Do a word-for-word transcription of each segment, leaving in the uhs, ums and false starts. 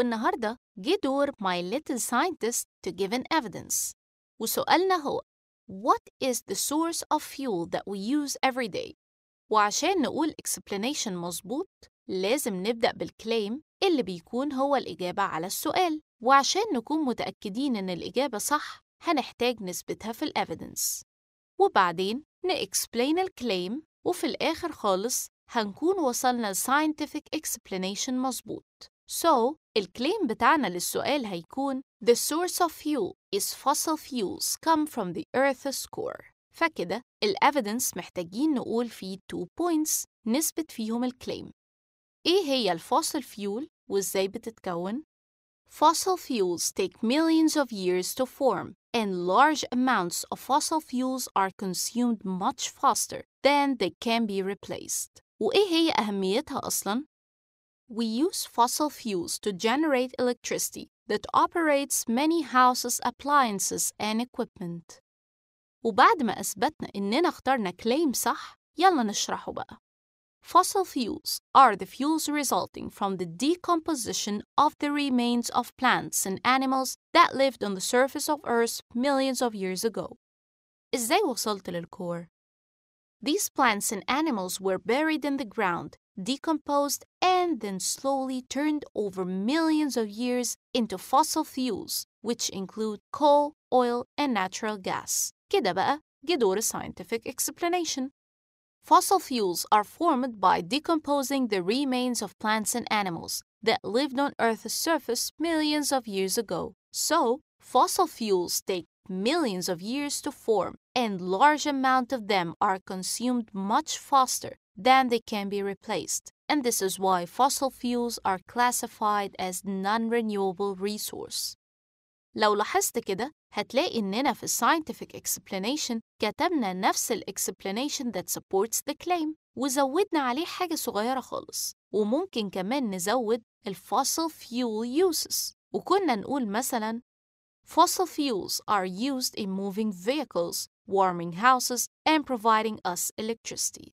والنهاردة جه دور My Little Scientist to give an evidence. وسؤالنا هو What is the source of fuel that we use every day؟ وعشان نقول explanation مظبوط لازم نبدأ بالكليم اللي بيكون هو الإجابة على السؤال، وعشان نكون متأكدين إن الإجابة صح هنحتاج نثبتها في الأفيدنس، وبعدين نexplain الكليم، وفي الآخر خالص هنكون وصلنا لscientific explanation مظبوط. So الكليم بتاعنا للسؤال هيكون The source of fuel is fossil fuels come from the Earth's core. فكده الأفيدنس محتاجين نقول فيه two points نثبت فيهم الكليم. إيه هي الفوسيل فيول وإزاي بتتكون؟ Fossil fuels take millions of years to form, and large amounts of fossil fuels are consumed much faster than they can be replaced. وإيه هي أهميتها أصلاً؟ We use fossil fuels to generate electricity that operates many houses, appliances, and equipment. وبعد ما أثبتنا إننا اخترنا كليم صح، يلا نشرحه بقى. Fossil fuels are the fuels resulting from the decomposition of the remains of plants and animals that lived on the surface of Earth millions of years ago. إزاي وصلت للكور؟ These plants and animals were buried in the ground, decomposed, and then slowly turned over millions of years into fossil fuels, which include coal, oil, and natural gas. كده بقى جه دور scientific explanation. Fossil fuels are formed by decomposing the remains of plants and animals that lived on Earth's surface millions of years ago. So, fossil fuels take millions of years to form, and large amounts of them are consumed much faster than they can be replaced. And this is why fossil fuels are classified as non-renewable resource. لو لاحظت كده هتلاقي إننا في scientific explanation كتبنا نفس ال explanation that supports the claim وزودنا عليه حاجة صغيرة خالص، وممكن كمان نزود ال fossil fuel uses، وكنا نقول مثلا Fossil fuels are used in moving vehicles, warming houses, and providing us electricity.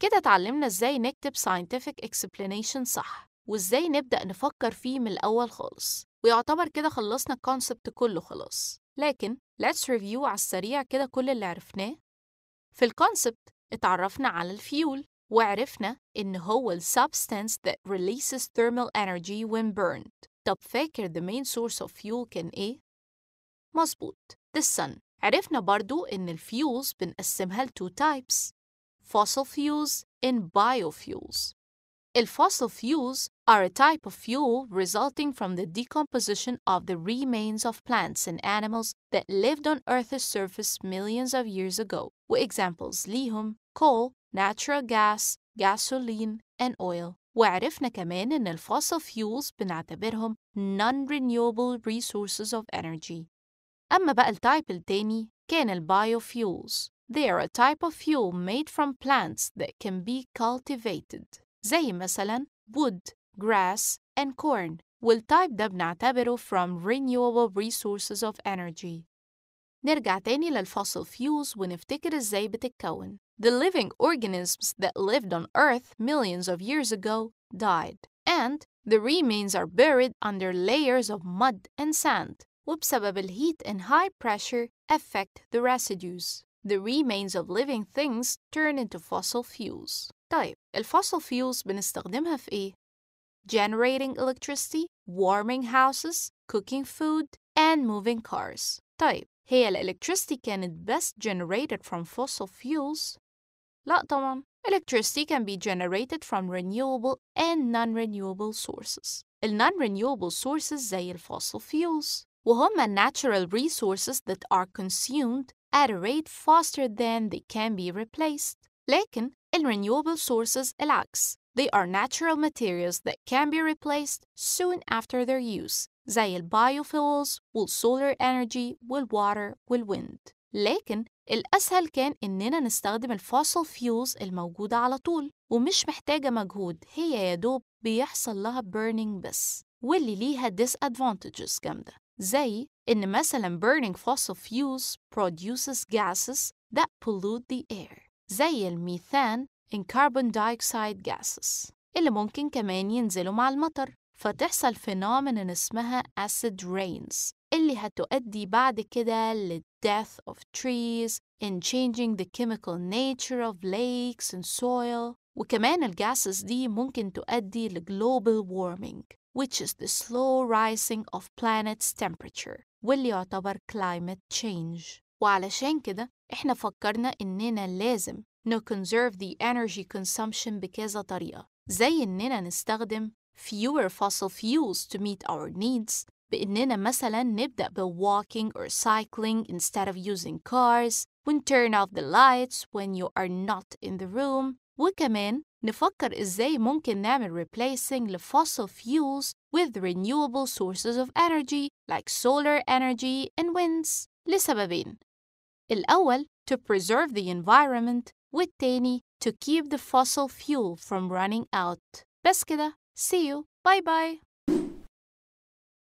كده اتعلمنا إزاي نكتب scientific explanation صح، وإزاي نبدأ نفكر فيه من الأول خالص. ويعتبر كده خلصنا الكونسبت كله خلاص، لكن let's review على السريع كده كل اللي عرفناه. في الكونسبت اتعرفنا على الفيول وعرفنا إن هو ال substance that releases thermal energy when burned. طب فاكر the main source of fuel كان إيه؟ مظبوط the sun. عرفنا برضو إن الفيولز بنقسمها ل two types fossil fuels and biofuels. Fossil fuels are a type of fuel resulting from the decomposition of the remains of plants and animals that lived on Earth's surface millions of years ago. وإكزامبلز ليهم coal, natural gas, gasoline, and oil. وعرفنا كمان إن ال fossil fuels بنعتبرهم non-renewable resources of energy. أما بقى التايب التاني كان ال biofuels. They are a type of fuel made from plants that can be cultivated. زي مثلا wood, grass, and corn. والتايب ده بنعتبره from renewable resources of energy. نرجع تاني للفوسيل fuels ونفتكر ازاي بتتكون. The living organisms that lived on Earth millions of years ago died, and the remains are buried under layers of mud and sand. وبسبب الهيت and high pressure affect the residues. The remains of living things turn into fossil fuels. طيب الفوسيل فيولز بنستخدمها في إيه؟ Generating electricity, warming houses, cooking food, and moving cars. طيب هي الإلكتريستي كانت best generated from fossil fuels؟ لا طبعا، electricity can be generated from renewable and non-renewable sources. ال non-renewable sources زي الفوسيل فيولز، وهم natural resources that are consumed at a rate faster than they can be replaced. لكن ال renewable sources العكس. They are natural materials that can be replaced soon after their use. زي ال biofuels وال solar energy وال water وال wind. لكن الأسهل كان إننا نستخدم ال fossil fuels الموجودة على طول ومش محتاجة مجهود، هي يدوب بيحصل لها burning بس، واللي ليها disadvantages جامدة زي إن مثلا burning fossil fuels produces gases that pollute the air زي الميثان and carbon dioxide gases اللي ممكن كمان ينزلوا مع المطر، فتحصل فينومينون اسمها acid rains اللي هتؤدي بعد كده لل death of trees and changing the chemical nature of lakes and soil. وكمان الجاسز دي ممكن تؤدي ل global warming which is the slow rising of planet's temperature واللي يعتبر climate change. وعلشان كده احنا فكرنا اننا لازم ن conserve the energy consumption بكذا طريقة، زي اننا نستخدم fewer fossil fuels to meet our needs بإننا مثلا نبدأ ب walking or cycling instead of using cars when turn off the lights when you are not in the room. وكمان نفكر إزاي ممكن نعمل replacing ل fossil fuels with renewable sources of energy like solar energy and winds لسببين، الأول to preserve the environment والتاني to keep the fossil fuel from running out. بس كده see you bye bye.